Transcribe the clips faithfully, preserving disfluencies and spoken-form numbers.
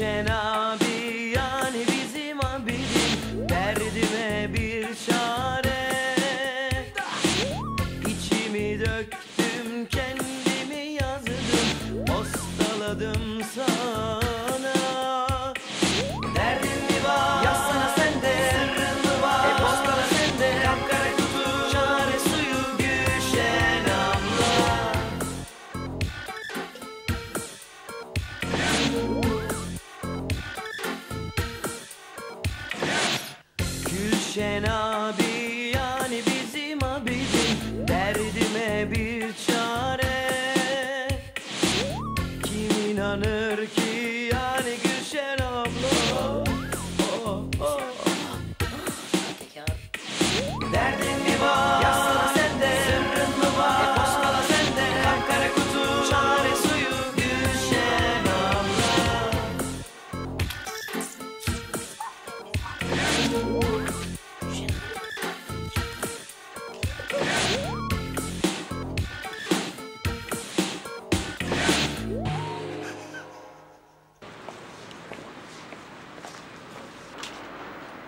Gülşen abi, yani bizim abim, derdime bir çare. İçimi döktüm, kendimi yazdım, postaladım sana. Derdin mi var? Yazsana sen de. Sırrın mı var? E postala sen de. Kapkara kutu, çare suyu Gülşen abla. Gülşen abi, yani bizim abicim, derdime bir çare. Kim inanır ki yani Gülşen abla? Oh, oh, oh. Derdin mi var? Yazsana sen de. Sırrın mı var? E postala sen de. Kapkara kutu, çare suyu Gülşen abla.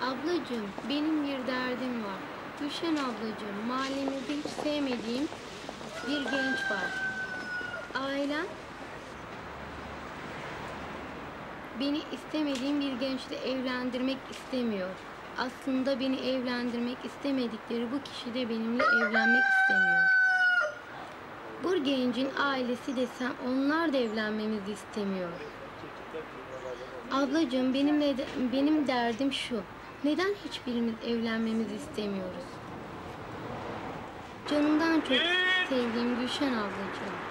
Ablacığım, benim bir derdim var. Gülşen ablacığım, mahallemizde hiç sevmediğim bir genç var. Ailem beni istemediğim bir gençle evlendirmek istemiyor. Aslında beni evlendirmek istemedikleri bu kişi de benimle evlenmek istemiyor. Bu gencin ailesi desem onlar da evlenmemizi istemiyor. Ablacığım, benimle de, benim derdim şu. Neden hiçbirimiz evlenmemizi istemiyoruz? Canımdan çok sevdiğim Gülşen ablacığım.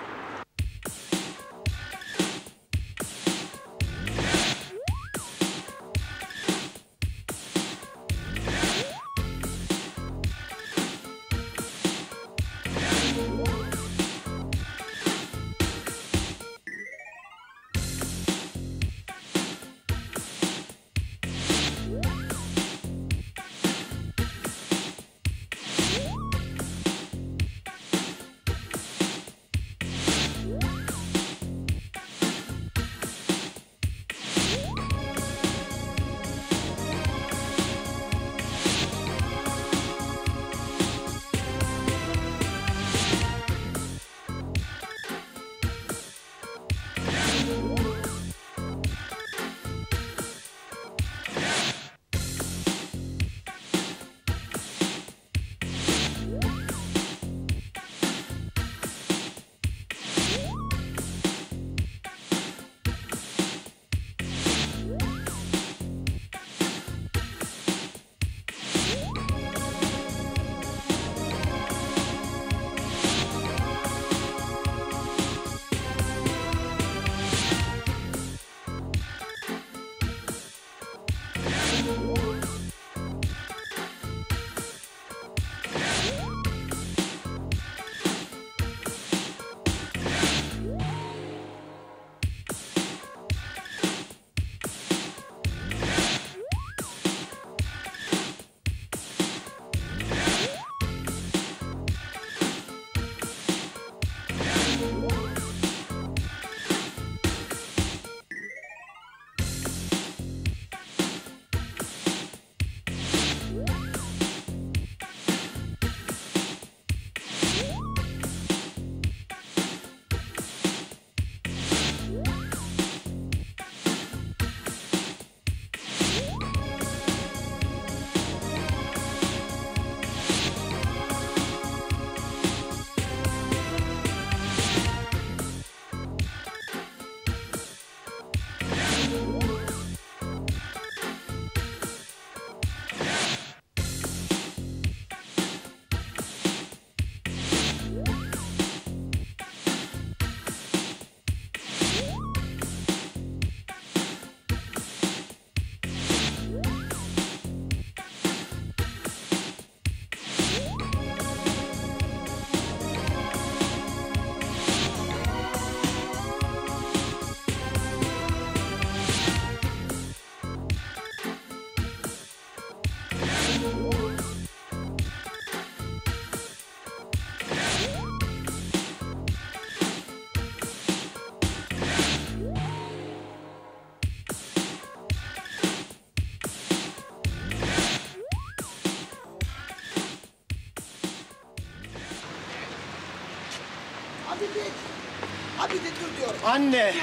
Abi de dur diyorum. Anne.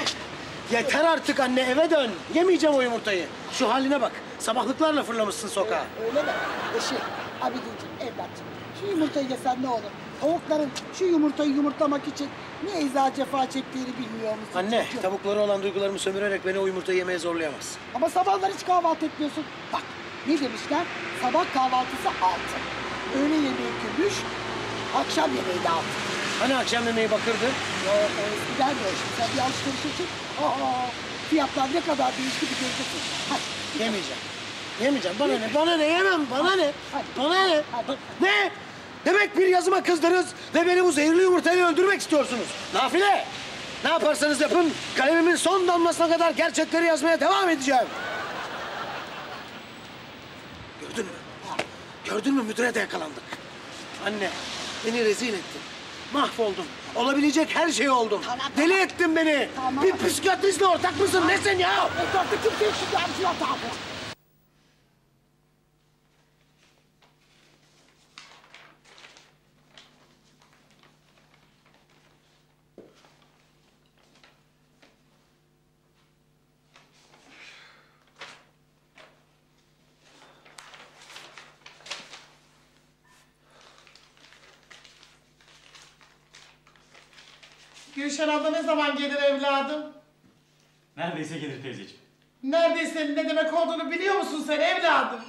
Yeter artık anne, eve dön. Yemeyeceğim o yumurtayı. Şu haline bak. Sabahlıklarla fırlamışsın sokağa. Ee, öyle mi? Eşi, abi diyeceğim, evlatçım. Şu yumurtayı yesen ne olur? Tavukların şu yumurtayı yumurtlamak için ne eza cefa çektiğini bilmiyor musun? Anne, çocuğum? Tavukları olan duygularımı sömürerek beni o yumurtayı yemeye zorlayamaz. Ama sabahlar hiç kahvaltı etmiyorsun. Bak, ne demişler? Sabah kahvaltısı altı. Öğle yemeği kömüş, akşam yemeği de altı. Hani akşam yemeği bakırdı? Yo, eskiden de. Sen bir alışveriş için, aa, fiyatlar ne kadar değişti bir gözüksün. Hadi. Yemeyeceğim. Yemeyeceğim. Bana ne? Bana ne? Yemem. Bana ne? Bana ne? Ne? Demek bir yazıma kızdınız ve beni bu zehirli yumurtayı öldürmek istiyorsunuz. Nafile! Ne yaparsanız yapın, kalemimin son damlasına kadar gerçekleri yazmaya devam edeceğim. Gördün mü? Gördün mü? Müdüre de yakalandık. Anne, beni rezil ettin. Mahvoldum. Olabilecek her şey oldum. Tamam, tamam. Deli ettin beni. Tamam. Bir psikiyatristle ortak mısın? Tamam. Nesin ya? Ortaklık kimse yok şimdi abi. Gülşen abla ne zaman gelir evladım? Neredeyse gelir teyzeciğim. Neredeyse'nin ne demek olduğunu biliyor musun sen evladım?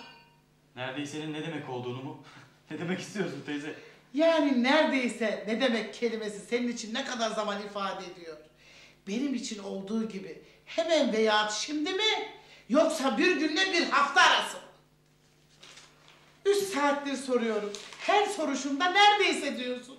Neredeyse'nin ne demek olduğunu mu? Ne demek istiyorsun teyze? Yani neredeyse ne demek kelimesi senin için ne kadar zaman ifade ediyor? Benim için olduğu gibi hemen veya şimdi mi? Yoksa bir günle bir hafta arası mı? Üç saattir soruyorum. Her soruşumda neredeyse diyorsun.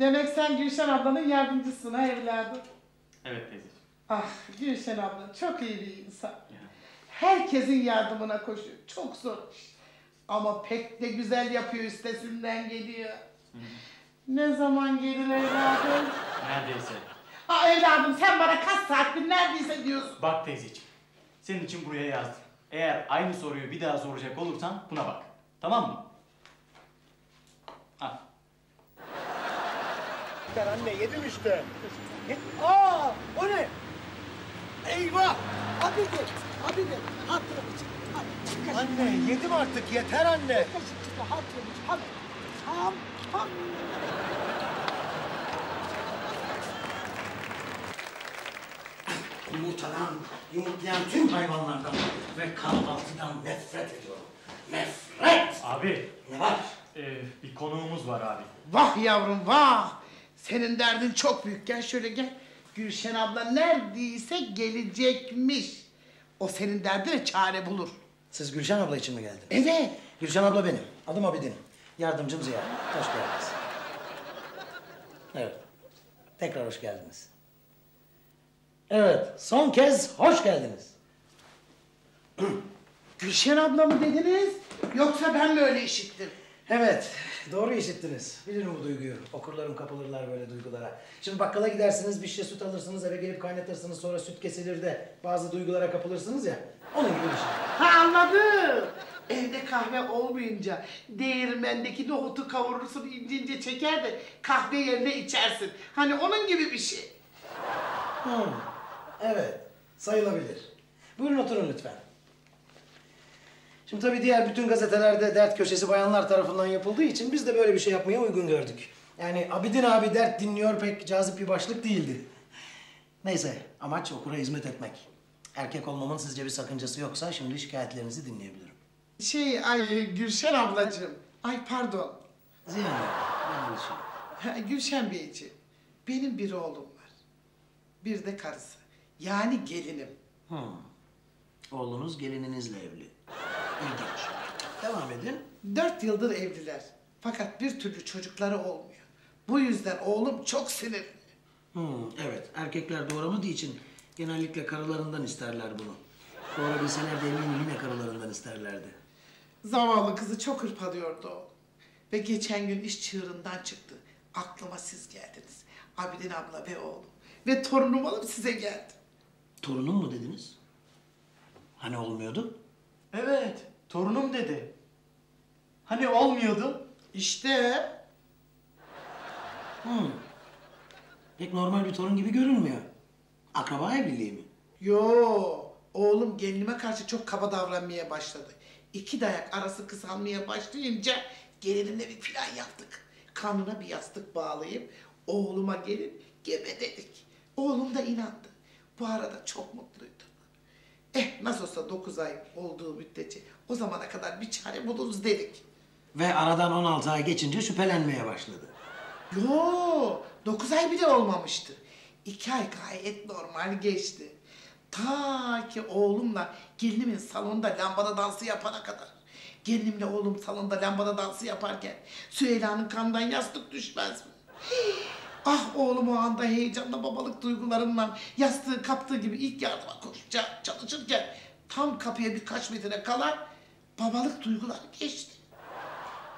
Demek sen Gülşen ablanın yardımcısın ha evladım? Evet teyzeciğim. Ah Gülşen abla çok iyi bir insan. Ya. Herkesin yardımına koşuyor. Çok zor iş. Ama pek de güzel yapıyor, üstesinden geliyor. Hı. Ne zaman gelir evladım? Neredeyse. Ah evladım sen bana kaç saattir neredeyse diyorsun. Bak teyzeciğim. Senin için buraya yazdım. Eğer aynı soruyu bir daha soracak olursan buna bak. Tamam mı? Al. Anne yedim işte. Aa, o ne? Eyvah! Abi de, abi de, hatırım için. Hadi, anne yedim artık, yeter anne. Kaşık çıktı, hatırım için. Hadi, ham, ham. Yumurtadan, yumurtlayan tüm hayvanlardan ve kahvaltıdan nefret ediyorum. Nefret! Abi. Ne var? Ee, bir konuğumuz var abi. Vah yavrum, vah! Senin derdin çok büyük. Gel şöyle gel. Gülşen abla neredeyse gelecekmiş. O senin derdine çare bulur. Siz Gülşen abla için mi geldiniz? Evet. Gülşen abla benim. Adım Abidin. Yardımcım Ziya. Hoş geldiniz. Evet. Tekrar hoş geldiniz. Evet. Son kez hoş geldiniz. Gülşen abla mı dediniz? Yoksa ben mi öyle işittim? Evet, doğru işittiniz. Bilirim bu duyguyu. Okurlarım kapılırlar böyle duygulara. Şimdi bakkala gidersiniz, bir şişe süt alırsınız, eve gelip kaynatırsınız, sonra süt kesilir de bazı duygulara kapılırsınız ya, onun gibi bir şey. Ha anladım. Evde kahve olmayınca değirmendeki nohutu kavurursun, ince ince çeker de kahve yerine içersin. Hani onun gibi bir şey. Hmm. Evet, sayılabilir. Buyurun oturun lütfen. Şimdi tabii diğer bütün gazetelerde dert köşesi bayanlar tarafından yapıldığı için biz de böyle bir şey yapmaya uygun gördük. Yani Abidin abi dert dinliyor pek cazip bir başlık değildi. Neyse amaç okura hizmet etmek. Erkek olmamın sizce bir sakıncası yoksa şimdi şikayetlerinizi dinleyebilirim. Şey ay Gülşen ablacığım. Ay pardon. Ziya abla. Ha, Gülşen Beyciğim. Benim bir oğlum var. Bir de karısı. Yani gelinim. Hı. Oğlunuz gelininizle evli. İlginç. Devam edin. Dört yıldır evliler. Fakat bir türlü çocukları olmuyor. Bu yüzden oğlum çok sinirli. Hmm, evet. Erkekler doğuramadığı için genellikle karılarından isterler bunu. Doğurabilseler de eminim yine karılarından isterlerdi. Zavallı kızı çok hırpalıyordu oğlum. Ve geçen gün iş çığırından çıktı. Aklıma siz geldiniz. Abidin abla ve oğlum. Ve torunum alıp size geldim. Torunum mu dediniz? Hani olmuyordu? Evet, torunum dedi. Hani olmuyordu? İşte. Hmm. Pek normal bir torun gibi görünmüyor. Akraba evliliği mi? Yo, oğlum gelinime karşı çok kaba davranmaya başladı. İki dayak arası kısalmaya başlayınca gelinimle bir plan yaptık. Kanına bir yastık bağlayıp oğluma gelip gebe dedik. Oğlum da inandı. Bu arada çok mutluydu. Eh nasıl olsa dokuz ay olduğu müddetçe o zamana kadar bir çare buluruz dedik. Ve aradan on altı ay geçince şüphelenmeye başladı. Yo, dokuz ay bile olmamıştı. İki ay gayet normal geçti. Ta ki oğlumla gelinimin salonda lambada dansı yapana kadar. Gelinimle oğlum salonda lambada dansı yaparken Süheyla'nın kanından yastık düşmez mi? Ah oğlum o anda heyecanla babalık duygularımla yastığı kaptığı gibi ilk yardıma koşacak çalışırken tam kapıya birkaç metre kala babalık duyguları geçti.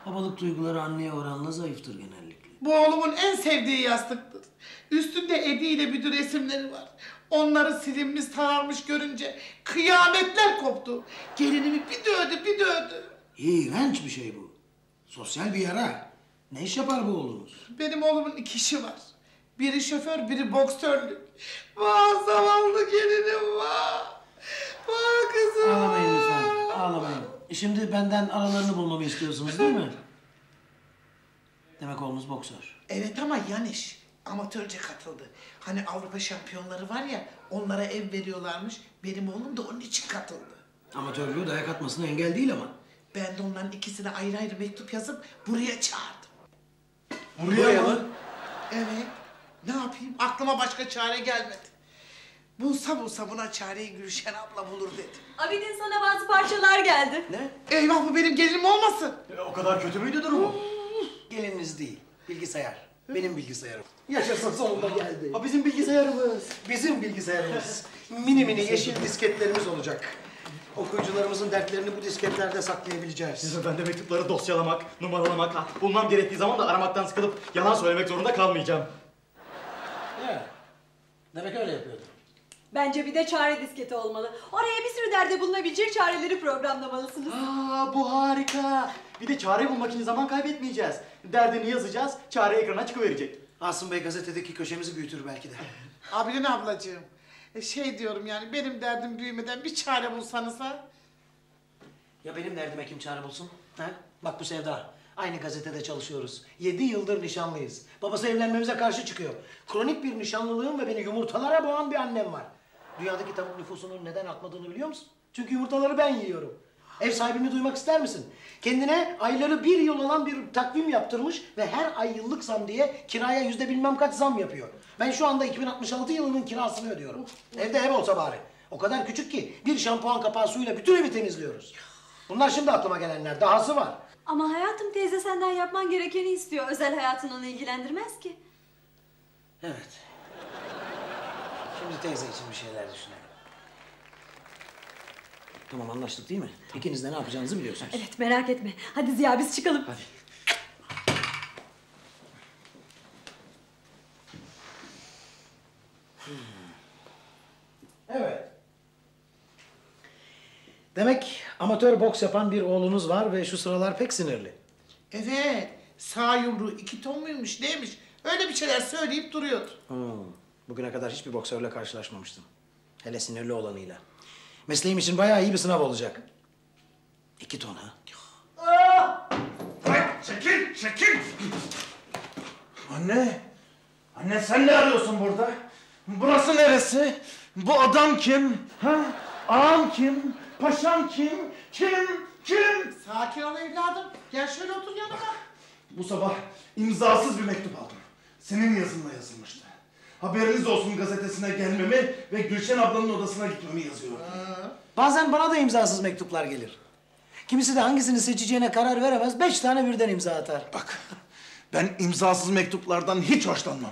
Babalık duyguları anneye oranla zayıftır genellikle. Bu oğlumun en sevdiği yastıktır. Üstünde Edi ile Büdür resimleri var. Onları silinmiş sararmış görünce kıyametler koptu. Gelinimi bir dövdü bir dövdü. İğrenç bir şey bu. Sosyal bir yara. Ne iş yapar bu oğlunuz? Benim oğlumun iki işi var. Biri şoför, biri boksörlük. Vah zavallı gelinim vah. Vah kızım. Ağlamayın lütfen, ağlamayın. Şimdi benden aralarını bulmamı istiyorsunuz değil mi? Demek oğlumuz boksör. Evet ama yan iş. Amatörce katıldı. Hani Avrupa şampiyonları var ya, onlara ev veriyorlarmış. Benim oğlum da onun için katıldı. Amatörlüğü dayak atmasına engel değil ama. Ben de onların ikisine ayrı ayrı mektup yazıp buraya çağırdım. Buraya, buraya mı? Evet. Ne yapayım? Aklıma başka çare gelmedi. Bulsa bulsa buna çareyi Gülşen abla bulur dedi. Abidin sana bazı parçalar geldi. Ne? Eyvah bu benim gelinim olmasın. E, o kadar kötü müydü durumu? Gelininiz değil, bilgisayar. Benim bilgisayarım. Yaşasın sonunda geldi. Ha bizim bilgisayarımız. Bizim bilgisayarımız. Mini mini yeşil disketlerimiz olacak. Okuyucularımızın dertlerini bu disketlerde saklayabileceğiz. Ben de mektupları dosyalamak, numaralamak, bulmam gerektiği zaman da aramaktan sıkılıp yalan söylemek zorunda kalmayacağım. Ya, demek öyle yapıyordun. Bence bir de çare disketi olmalı. Oraya bir sürü derde bulunabilecek çareleri programlamalısınız. Aa, bu harika. Bir de çare bulmak için zaman kaybetmeyeceğiz. Derdini yazacağız, çare ekrana çıkıverecek. Asım Bey gazetedeki köşemizi büyütür belki de. Abidin ablacığım, şey diyorum yani benim derdim büyümeden bir çare bulsanız ha? Ya benim derdime kim çare bulsun? Ha? Bak bu Sevda, aynı gazetede çalışıyoruz. Yedi yıldır nişanlıyız. Babası evlenmemize karşı çıkıyor. Kronik bir nişanlılığım ve beni yumurtalara boğan bir annem var. Dünyadaki tavuk nüfusunun neden atmadığını biliyor musun? Çünkü yumurtaları ben yiyorum. Ev sahibini duymak ister misin? Kendine ayları bir yıl olan bir takvim yaptırmış ve her ay yıllık zam diye kiraya yüzde bilmem kaç zam yapıyor. Ben şu anda iki bin altmış altı yılının kirasını ödüyorum. Evde ev olsa bari. O kadar küçük ki bir şampuan kapağı suyuyla bütün evi temizliyoruz. Bunlar şimdi aklıma gelenler. Dahası var. Ama hayatım teyze senden yapman gerekeni istiyor. Özel hayatın onu ilgilendirmez ki. Evet. Şimdi teyze için bir şeyler düşünelim. Tamam anlaştık değil mi? Tamam. İkiniz de ne yapacağınızı biliyorsunuz. Evet merak etme. Hadi Ziya biz çıkalım. Hadi. Evet. Demek amatör boks yapan bir oğlunuz var ve şu sıralar pek sinirli. Evet. Sağ yumruğu iki ton muymuş neymiş? Öyle bir şeyler söyleyip duruyordu. Hmm. Bugüne kadar hiçbir boksörle karşılaşmamıştım. Hele sinirli olanıyla. Mesleğim için bayağı iyi bir sınav olacak. İki ton ha? Aa! Bırak, çekil, çekil! Anne! Anne sen ne arıyorsun burada? Burası neresi? Bu adam kim? Ha? Ağam kim? Paşam kim? Kim? Kim? Sakin ol evladım. Gel şöyle otur yanıma. Bak, bu sabah imzasız bir mektup aldım. Senin yazınla yazılmıştı. Haberiniz olsun gazetesine gelmemi ve Gülşen ablanın odasına gitmemi yazıyor. Ha. Bazen bana da imzasız mektuplar gelir. Kimisi de hangisini seçeceğine karar veremez, beş tane birden imza atar. Bak, ben imzasız mektuplardan hiç hoşlanmam.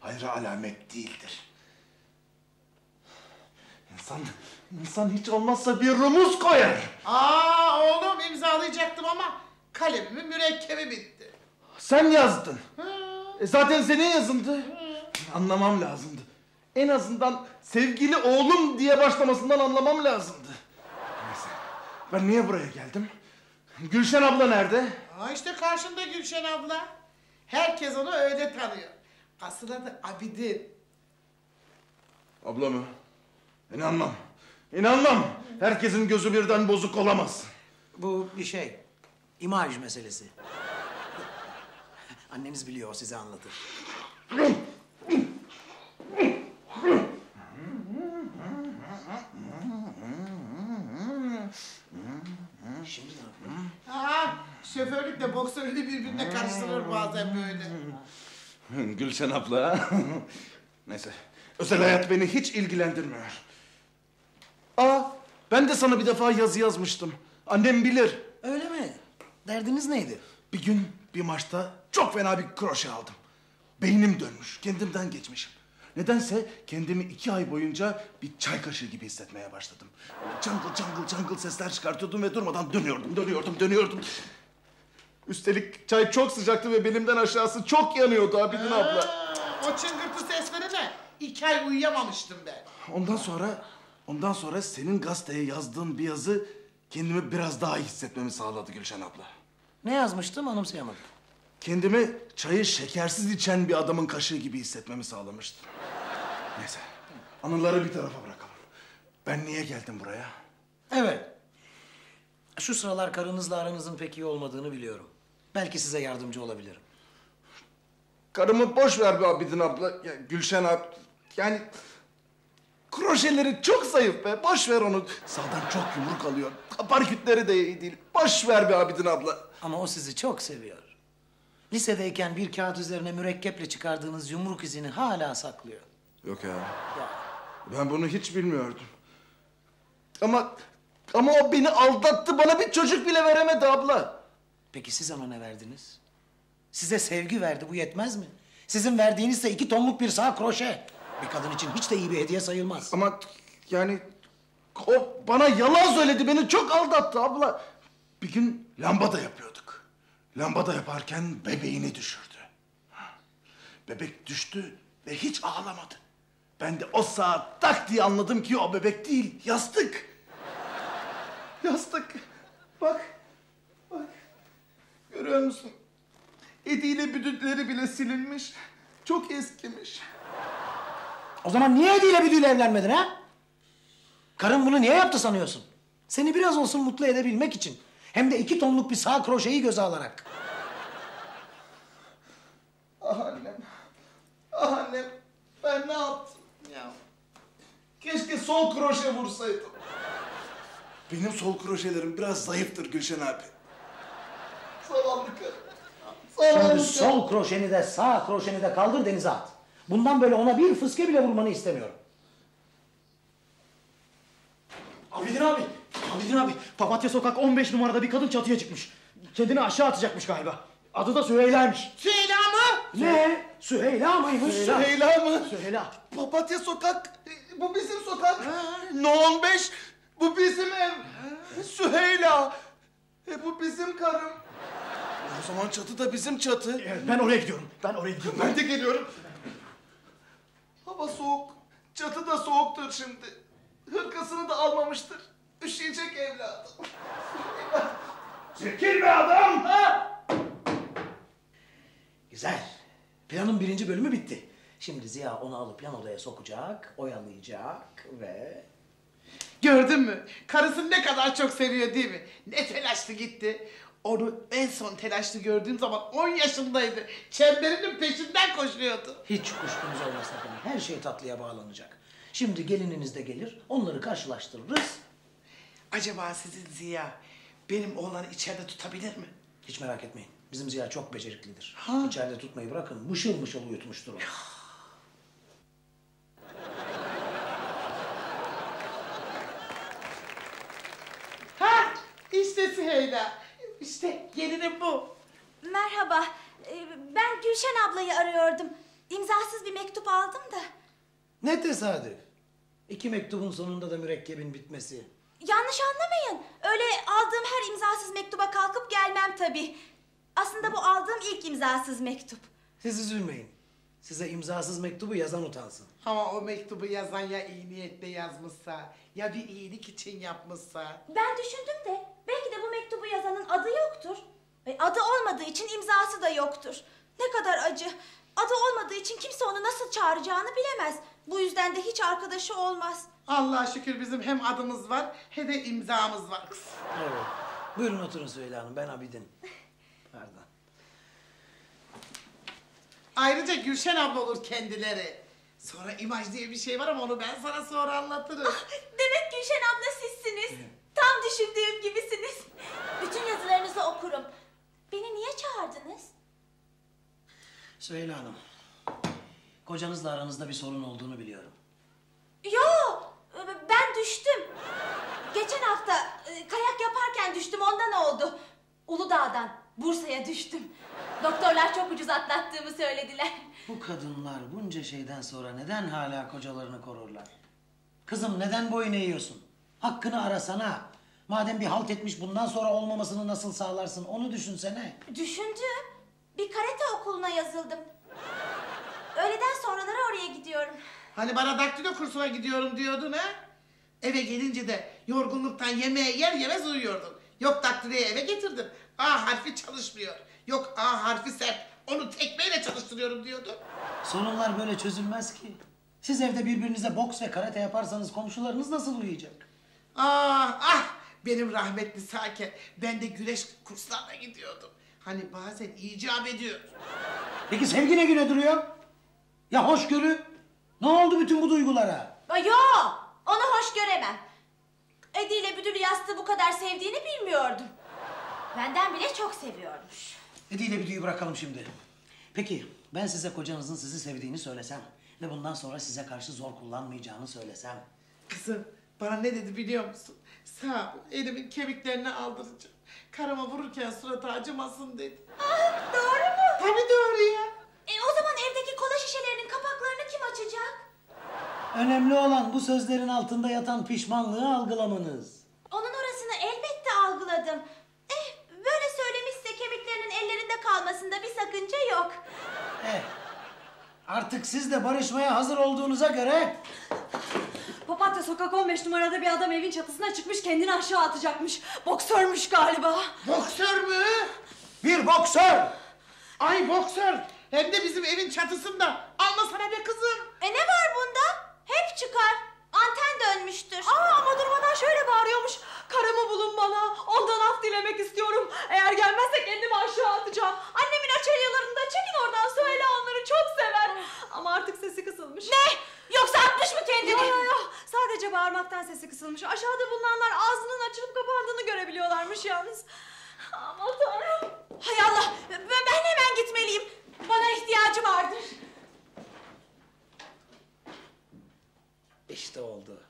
Hayra alamet değildir. İnsan, insan hiç olmazsa bir rumuz koyar. Aa oğlum imzalayacaktım ama kalemimin mürekkebi bitti. Sen yazdın. E, zaten senin yazındı. Anlamam lazımdı. En azından sevgili oğlum diye başlamasından anlamam lazımdı. Ben niye buraya geldim? Gülşen abla nerede? Aa işte karşında Gülşen abla. Herkes onu öyle tanıyor. Asıl adı Abidin. Abla mı? İnanmam. İnanmam. Herkesin gözü birden bozuk olamaz. Bu bir şey. İmaj meselesi. Anneniz biliyor, size anlatır. Şimdi ne yapayım? Aha! Şoförlükle boksörlüğü birbirine karıştırır bazen böyle. Gülşen abla. Neyse. Özel hayat beni hiç ilgilendirmiyor. Aa! Ben de sana bir defa yazı yazmıştım. Annem bilir. Öyle mi? Derdiniz neydi? Bir gün bir maçta çok fena bir kroşe aldım. Beynim dönmüş, kendimden geçmişim. Nedense kendimi iki ay boyunca bir çay kaşığı gibi hissetmeye başladım. Cangıl cangıl cangıl sesler çıkartıyordum ve durmadan dönüyordum, dönüyordum, dönüyordum. Üstelik çay çok sıcaktı ve belimden aşağısı çok yanıyordu Abidin ee, abla. O çıngırtı sesleri ne? İki ay uyuyamamıştım ben. Ondan sonra, ondan sonra senin gazeteye yazdığın bir yazı kendimi biraz daha iyi hissetmemi sağladı Gülşen abla. Ne yazmıştım anımsayamadım. Kendimi çayı şekersiz içen bir adamın kaşığı gibi hissetmemi sağlamıştı. Neyse, anıları bir tarafa bırakalım. Ben niye geldim buraya? Evet. Şu sıralar karınızla aranızın pek iyi olmadığını biliyorum. Belki size yardımcı olabilirim. Karımı boş ver be Abidin abla, ya, Gülşen abi. Yani kroşeleri çok zayıf be, boş ver onu. Sağdan çok yumruk alıyor. Parkütleri de iyi değil. Boş ver be Abidin abla. Ama o sizi çok seviyor. Lisedeyken bir kağıt üzerine mürekkeple çıkardığınız yumruk izini hala saklıyor. Yok ya. ya. Ben bunu hiç bilmiyordum. Ama ama o beni aldattı. Bana bir çocuk bile veremedi abla. Peki siz ona ne verdiniz? Size sevgi verdi. Bu yetmez mi? Sizin verdiğinizse iki tonluk bir sağ kroşe. Bir kadın için hiç de iyi bir hediye sayılmaz. Ama yani o bana yalan söyledi. Beni çok aldattı abla. Bir gün lambada yapıyorduk. Lambada yaparken bebeğini düşürdü. Bebek düştü ve hiç ağlamadı. Ben de o saat tak diye anladım ki o bebek değil, yastık. Yastık. Bak, bak. Görüyor musun? Ediyle büdükleri bile silinmiş. Çok eskimiş. O zaman niye Ediyle büdüyle evlenmedin ha? Karın bunu niye yaptı sanıyorsun? Seni biraz olsun mutlu edebilmek için. Hem de iki tonluk bir sağ kroşeyi göze alarak. Ah annem, ah annem, ben ne yaptım ya? Keşke sol kroşe vursaydım. Benim sol kroşelerim biraz zayıftır Gülşen abi. Zavallı karım, zavallı. Şimdi sol kroşeni de sağ kroşeni de kaldır denize at. Bundan böyle ona bir fıske bile vurmanı istemiyorum. Abidin abi. Abidin abi, Papatya Sokak on beş numarada bir kadın çatıya çıkmış. Kendini aşağı atacakmış galiba. Adı da Süheyla'ymış. Süheyla mı? Ne? Süheyla mıymış? Süheyla mı? Süheyla. Papatya Sokak, bu bizim sokak. No on beş, bu bizim ev. Ha. Süheyla, e, bu bizim karım. O zaman çatı da bizim çatı. E, ben oraya gidiyorum, ben oraya gidiyorum. Ben de geliyorum. Hava soğuk, çatı da soğuktur şimdi. Hırkasını da almamıştır. Üşüyecek evladım. Çekil be adam! Ha? Güzel. Planın birinci bölümü bitti. Şimdi Ziya onu alıp yan odaya sokacak, oyalayacak ve... Gördün mü? Karısını ne kadar çok seviyor değil mi? Ne telaşlı gitti. Onu en son telaşlı gördüğüm zaman on yaşındaydı. Çemberinin peşinden koşuyordu. Hiç kuşkunuz olmasın efendim. Her şey tatlıya bağlanacak. Şimdi gelininiz de gelir, onları karşılaştırırız. Acaba sizin Ziya benim oğlanı içeride tutabilir mi? Hiç merak etmeyin. Bizim Ziya çok beceriklidir. Ha. İçeride tutmayı bırakın, mışıl mışıl uyutmuştur onu. Ha, işte Süheyla. İşte gelinim bu. Merhaba. Ben Gülşen ablayı arıyordum. İmzasız bir mektup aldım da. Ne tesadüf. İki mektubun sonunda da mürekkebin bitmesi. Yanlış anlamayın. Öyle aldığım her imzasız mektuba kalkıp gelmem tabii. Aslında bu aldığım ilk imzasız mektup. Siz üzülmeyin. Size imzasız mektubu yazan utansın. Ha, o mektubu yazan ya iyi niyetle yazmışsa, ya bir iyilik için yapmışsa. Ben düşündüm de belki de bu mektubu yazanın adı yoktur. Adı olmadığı için imzası da yoktur. Ne kadar acı. Adı olmadığı için kimse onu nasıl çağıracağını bilemez. Bu yüzden de hiç arkadaşı olmaz. Allah'a şükür bizim hem adımız var, hem de imzamız var kız. Evet. Buyurun oturun Süheyla Hanım, ben Abidin. Pardon. Ayrıca Gülşen abla olur kendileri. Sonra imaj diye bir şey var ama onu ben sana sonra anlatırım. Ah, demek Gülşen abla sizsiniz. Evet. Tam düşündüğüm gibisiniz. Bütün yazılarınızı okurum. Beni niye çağırdınız? Süheyla Hanım, kocanızla aranızda bir sorun olduğunu biliyorum. Yo, ben düştüm. Geçen hafta kayak yaparken düştüm, ondan oldu. Uludağ'dan Bursa'ya düştüm. Doktorlar çok ucuz atlattığımı söylediler. Bu kadınlar bunca şeyden sonra neden hala kocalarını korurlar? Kızım neden boyun eğiyorsun? Hakkını arasana. Madem bir halt etmiş, bundan sonra olmamasını nasıl sağlarsın onu düşünsene. Düşündüm. Bir karate okuluna yazıldım. Öğleden sonraları oraya gidiyorum. Hani bana daktilo kursuna gidiyorum diyordun ha? Eve gelince de yorgunluktan yemeğe yer yemez uyuyordun. Yok daktiloyu eve getirdim. A harfi çalışmıyor. Yok A harfi sert. Onu tekmeyle çalıştırıyorum diyordun. Sorunlar böyle çözülmez ki. Siz evde birbirinize boks ve karate yaparsanız komşularınız nasıl uyuyacak? Ah ah! Benim rahmetli Sakin. Ben de güreş kurslarına gidiyordum. Hani bazen icap ediyor. Peki sevgi ne güne duruyor? Ya hoşgörü? Ne oldu bütün bu duygulara? Yo, onu hoş göremem. Edi ile Büdür'ü yastığı bu kadar sevdiğini bilmiyordum. Benden bile çok seviyormuş. Edi ile Büdür'ü bırakalım şimdi. Peki ben size kocanızın sizi sevdiğini söylesem ve bundan sonra size karşı zor kullanmayacağını söylesem. Kızım bana ne dedi biliyor musun? Sağ ol, elimin kemiklerini aldıracağım. Karama vururken suratı acımasın dedi. Ah, doğru mu? Tabii doğru ya. E o zaman evdeki kola şişelerinin kapaklarını kim açacak? Önemli olan bu sözlerin altında yatan pişmanlığı algılamanız. Onun orasını elbette algıladım. Eh, böyle söylemişse kemiklerinin ellerinde kalmasında bir sakınca yok. Eh, artık siz de barışmaya hazır olduğunuza göre... Papatya sokak on beş numarada bir adam evin çatısına çıkmış, kendini aşağı atacakmış. Boksörmüş galiba. Boksör mü? Bir boksör! Ay boksör! Hem de bizim evin çatısında. Anlasana be kızım. E ne var bunda? Hep çıkar. Anten dönmüştür. Aa, ama durmadan şöyle bağırıyormuş. Karımı bulun bana. Ondan af dilemek istiyorum. Eğer gelmezse kendimi aşağı atacağım. Annemin açelyalarında çekin oradan söyle, onları çok sever. Ama artık sesi kısılmış. Ne? Yoksa atmış mı kendini? Yok yok yok. Sadece bağırmaktan sesi kısılmış. Aşağıda bulunanlar ağzının açılıp kapandığını görebiliyorlarmış yalnız. Aman Tanrım. Hay Allah. Ben hemen gitmeliyim. Bana ihtiyacı vardır. İşte oldu.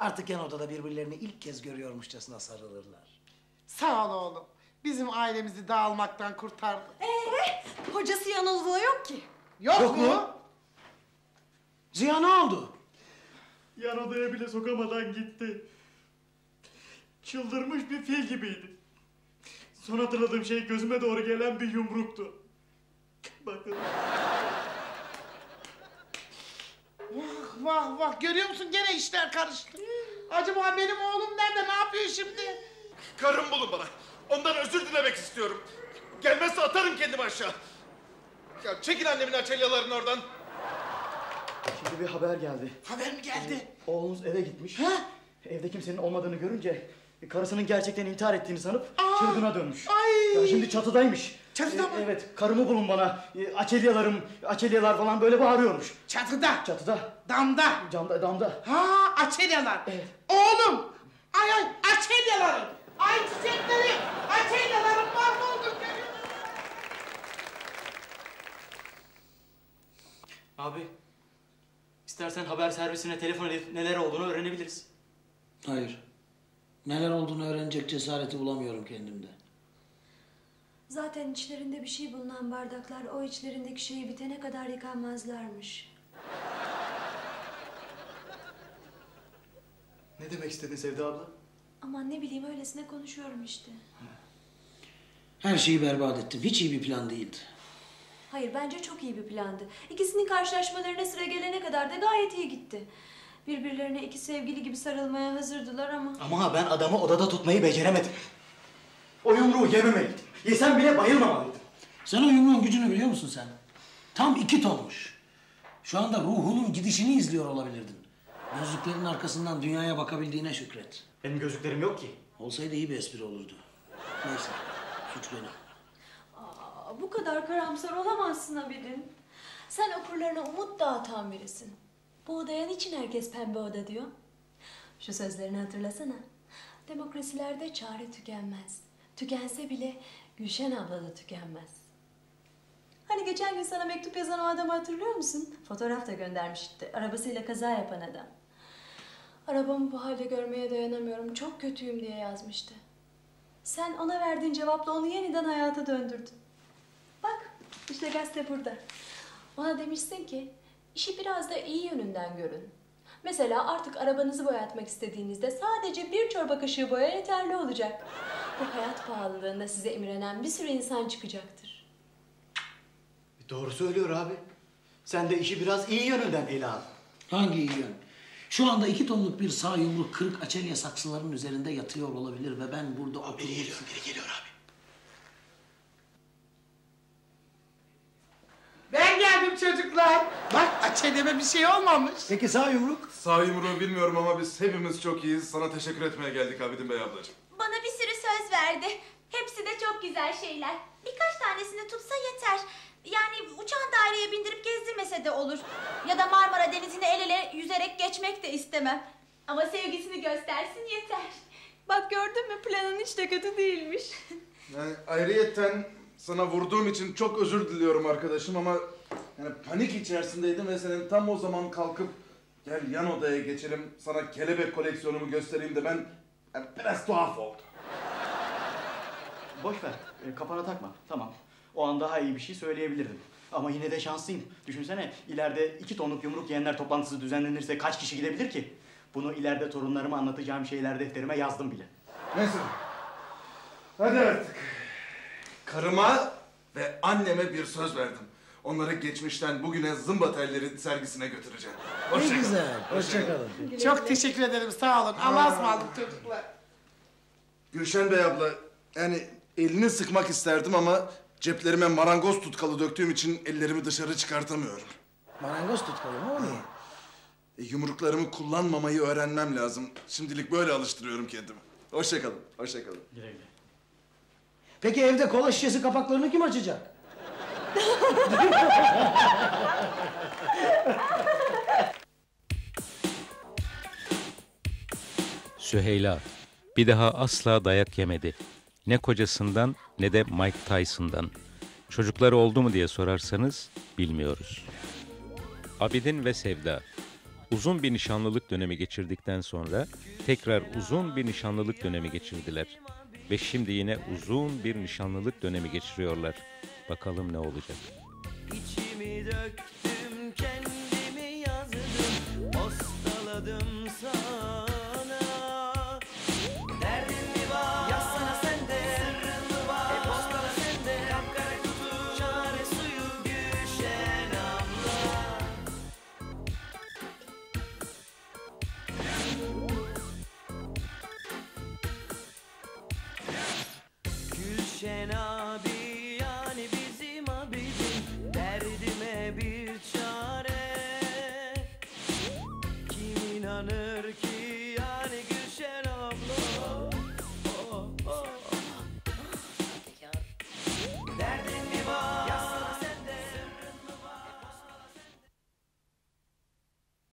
Artık yan odada birbirlerini ilk kez görüyormuşçasına sarılırlar. Sağ ol oğlum. Bizim ailemizi dağılmaktan kurtardın. Ee, kocası yan odada yok ki. Yok, yok mu? mu? Ziya ne oldu? Yan odaya bile sokamadan gitti. Çıldırmış bir fil gibiydi. Son hatırladığım şey gözüme doğru gelen bir yumruktu. Bakın. Vah vah vah, görüyor musun gene işler karıştı. Acaba benim oğlum nerede, ne yapıyor şimdi? Karım bulun bana. Ondan özür dilemek istiyorum. Gelmezse atarım kendimi aşağı. Ya çekin annemin açelyalarını oradan. Şimdi bir haber geldi. Haber mi geldi? Ee, oğlunuz eve gitmiş. Ha? Evde kimsenin olmadığını görünce karısının gerçekten intihar ettiğini sanıp aa, çılgına dönmüş. Ay. Ya şimdi çatıdaymış. Çatıda ee, mı? Evet, karımı bulun bana. E, açelyalarım, açelyalar falan böyle bağırıyormuş. Çatıda. Çatıda. Damda. Camda, damda. Ha, açelyalar. Evet. Oğlum, ay ay, açelyalarım. Ay çiçekleri, açelyalarım mahvoldu. Abi, istersen haber servisine telefon edip neler olduğunu öğrenebiliriz. Hayır. Neler olduğunu öğrenecek cesareti bulamıyorum kendimde. Zaten içlerinde bir şey bulunan bardaklar o içlerindeki şeyi bitene kadar yıkanmazlarmış. Ne demek istedin Sevda abla? Aman ne bileyim, öylesine konuşuyorum işte. Her şeyi berbat ettim. Hiç iyi bir plan değildi. Hayır, bence çok iyi bir plandı. İkisinin karşılaşmalarına sıra gelene kadar da gayet iyi gitti. Birbirlerine iki sevgili gibi sarılmaya hazırdılar ama... Ama ben adamı odada tutmayı beceremedim. O yumruğu yememeliydim. Yesem bile bayılmamalıydım. Sen o yumruğun gücünü biliyor musun sen? Tam iki tonmuş. Şu anda ruhunun gidişini izliyor olabilirdin. Gözlüklerin arkasından dünyaya bakabildiğine şükret. Benim gözlüklerim yok ki. Olsaydı iyi bir espri olurdu. Neyse, suç benim. Aa, bu kadar karamsar olamazsın Abidin. Sen okurlarına umut dağıtan birisin. Bu odaya niçin herkes pembe oda diyor? Şu sözlerini hatırlasana. Demokrasilerde çare tükenmez. Tükense bile Gülşen abla da tükenmez. Hani geçen gün sana mektup yazan o adamı hatırlıyor musun? Fotoğraf da göndermişti. Arabasıyla kaza yapan adam. Arabamı bu halde görmeye dayanamıyorum, çok kötüyüm diye yazmıştı. Sen ona verdiğin cevapla onu yeniden hayata döndürdün. Bak, işte gazete burada. Ona demişsin ki, işi biraz da iyi yönünden görün. Mesela artık arabanızı boyatmak istediğinizde sadece bir çorba kaşığı boya yeterli olacak. Bu hayat pahalılığında size imrenen bir sürü insan çıkacaktır. Doğru söylüyor abi. Sen de işi biraz iyi yönünden ele al. Hangi iyi yön? Şu anda iki tonluk bir sağ yumruk kırık açelya saksıların üzerinde yatıyor olabilir ve ben burada oturup... Biri geliyor, biri geliyor abi. Ben geldim çocuklar. Bak açelyeme bir şey olmamış. Peki sağ yumruk? Sağ yumruğu bilmiyorum ama biz hepimiz çok iyiyiz. Sana teşekkür etmeye geldik Abidin Bey ablacığım. Bana bir sürü söz verdi. Hepsi de çok güzel şeyler. Birkaç tanesini tutsa yeter. Yani uçan daireye bindirip gezdirmese de olur. Ya da Marmara Denizi'ni el ele yüzerek geçmek de istemem. Ama sevgisini göstersin yeter. Bak gördün mü, planın hiç de kötü değilmiş. Yani ayrıyeten sana vurduğum için çok özür diliyorum arkadaşım ama... Yani panik içerisindeydim ve senin tam o zaman kalkıp... Gel yan odaya geçelim, sana kelebek koleksiyonumu göstereyim de ben... Yani biraz tuhaf oldu. Boş ver, kafana takma, tamam. O an daha iyi bir şey söyleyebilirdim. Ama yine de şanslıyım. Düşünsene, ileride iki tonluk yumruk yiyenler toplantısı düzenlenirse kaç kişi gidebilir ki? Bunu ileride torunlarıma anlatacağım şeyler defterime yazdım bile. Neyse. Hadi artık. Karıma ve anneme bir söz verdim. Onları geçmişten bugüne zımba telleri sergisine götüreceğim. Hoşça kalın. Güzel, hoşça kalın. Çok teşekkür ederim, sağ olun. Allah'a ısmarladık çocuklar. Gülşen Bey abla, yani elini sıkmak isterdim ama... Ceplerime marangoz tutkalı döktüğüm için ellerimi dışarı çıkartamıyorum. Marangoz tutkalı mı oluyor? E, yumruklarımı kullanmamayı öğrenmem lazım. Şimdilik böyle alıştırıyorum kendimi. Hoşça kalın, hoşça kalın. Güle güle. Peki evde kola şişesi kapaklarını kim açacak? Süheyla bir daha asla dayak yemedi. Ne kocasından ne de Mike Tyson'dan. Çocukları oldu mu diye sorarsanız bilmiyoruz. Abidin ve Sevda. Uzun bir nişanlılık dönemi geçirdikten sonra tekrar uzun bir nişanlılık dönemi geçirdiler. Ve şimdi yine uzun bir nişanlılık dönemi geçiriyorlar. Bakalım ne olacak? İçimi döktüm, kendimi yazdım, postaladım.